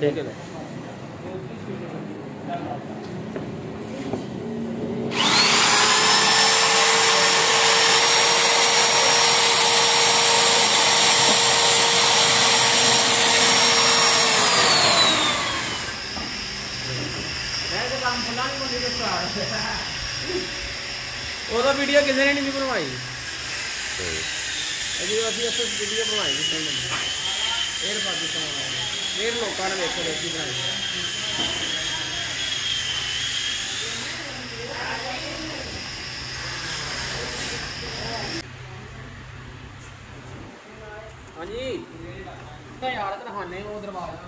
ठीक है ओदा वीडियो किसी ने नहीं बनवाई अभी अभी अस वीडियो बनवाई फिर पाकिस्तान फिर लोगों ने देखो देखी हाँ जी तो यार इतना खाने वो दरबार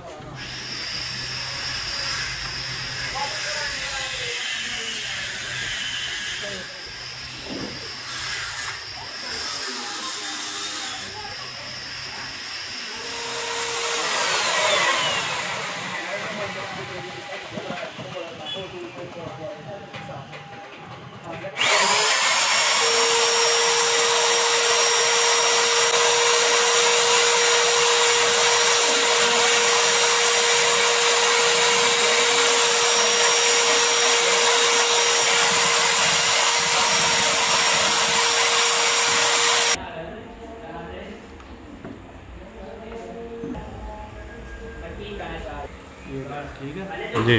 ठीक है जी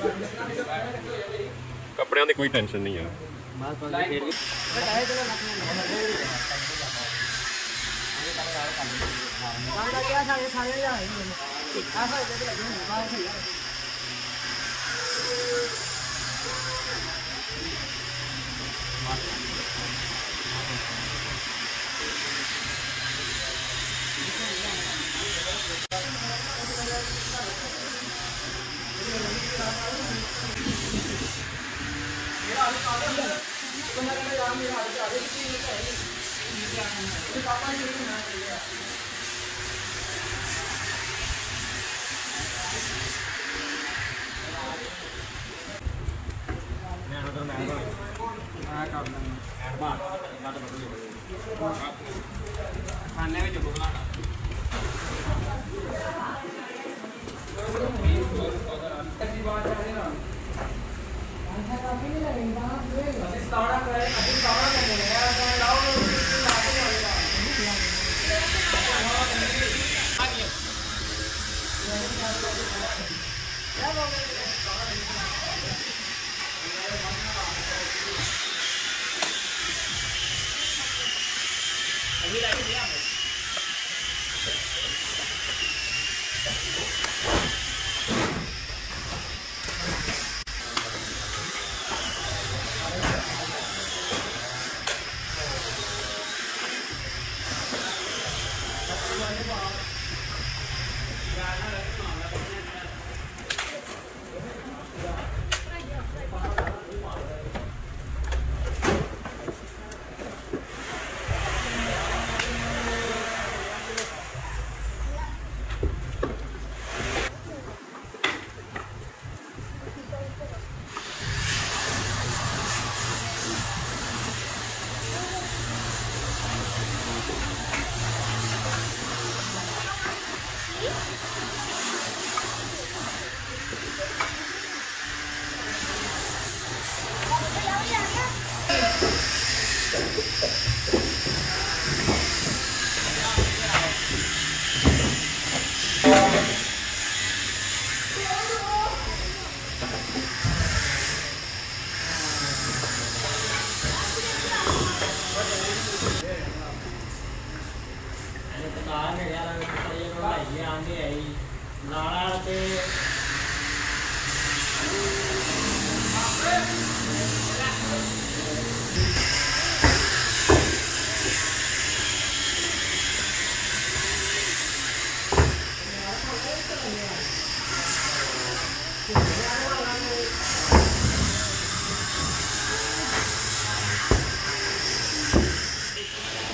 कपड़े की कोई टेंशन नहीं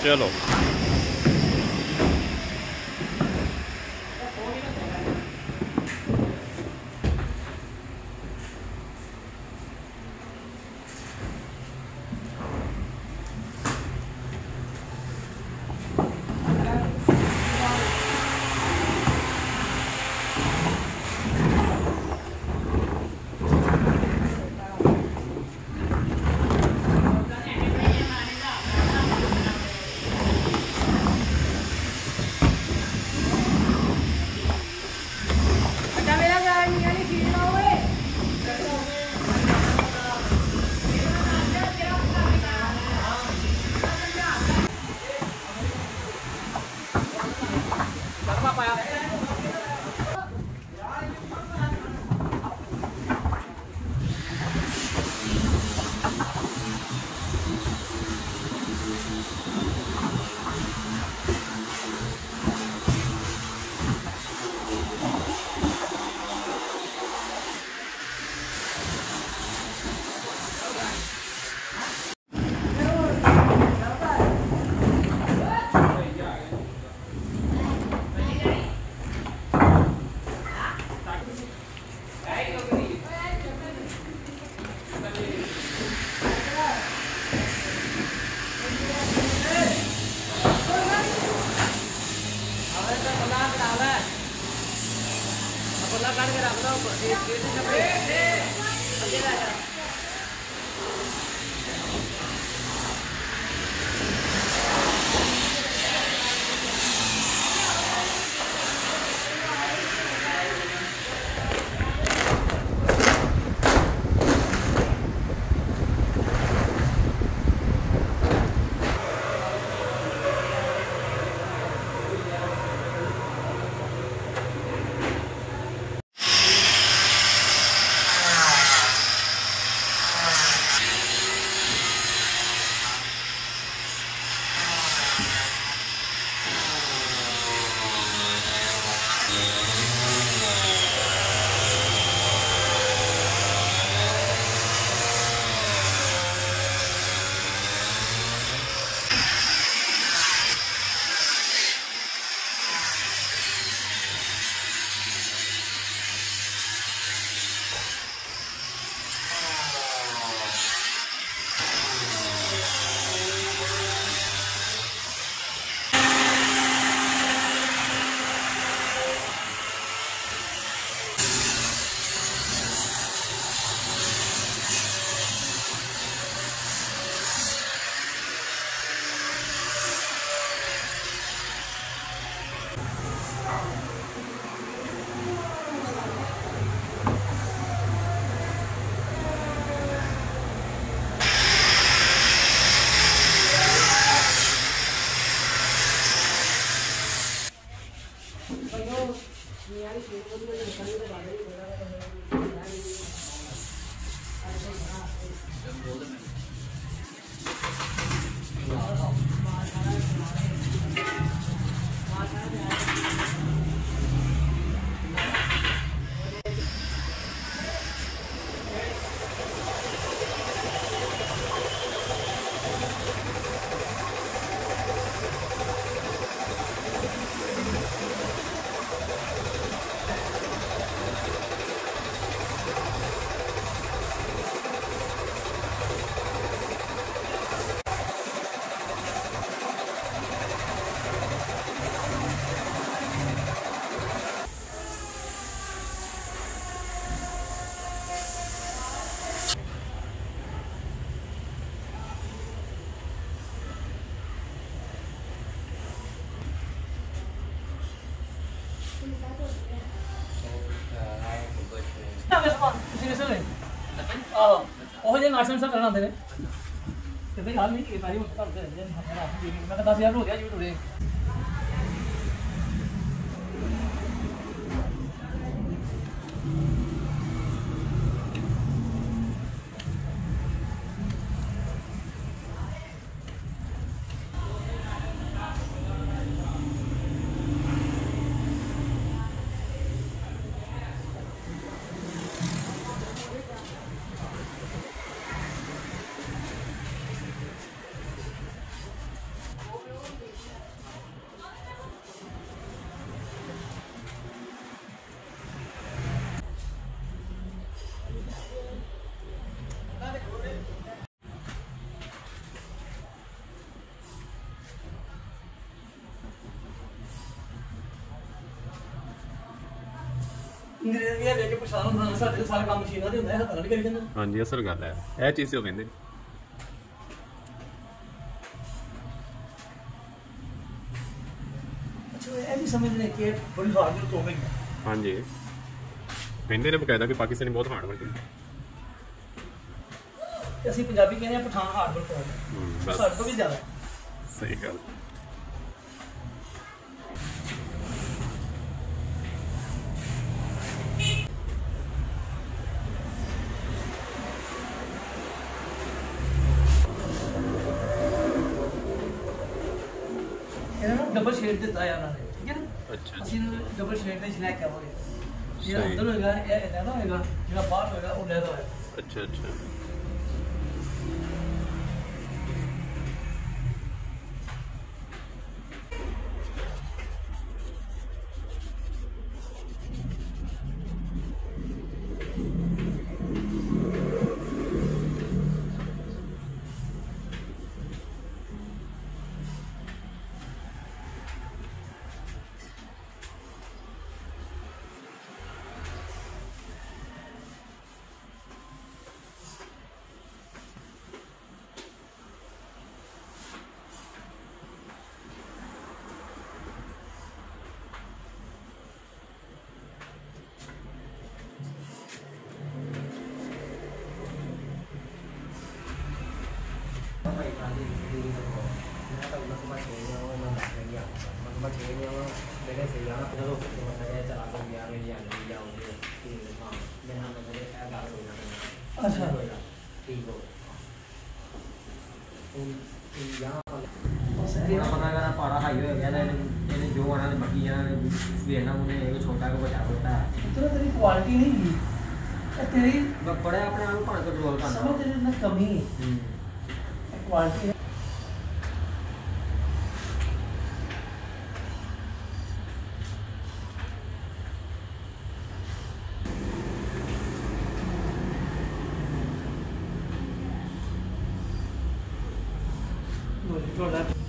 चलो हो जाएगा आसान सा करना तेरे तो भाई हाल में की तारीफ करता हूं तेरे मैं कहता यार हो गया यूट्यूब रे हाँ जी असल गल है यह चीज़ से कहते हैं हाँ जी कहते ने बकायदा कि पाकिस्तानी बहुत हार्ड वर्क है सही गल डबल शेड देता है यार ठीक है ना अच्छा असली डबल शेड में स्नैक क्या बोले ये अंदर होएगा ये लेदा होएगा जो बाहर होएगा वो लेदा होएगा अच्छा अच्छा क्वालिटी है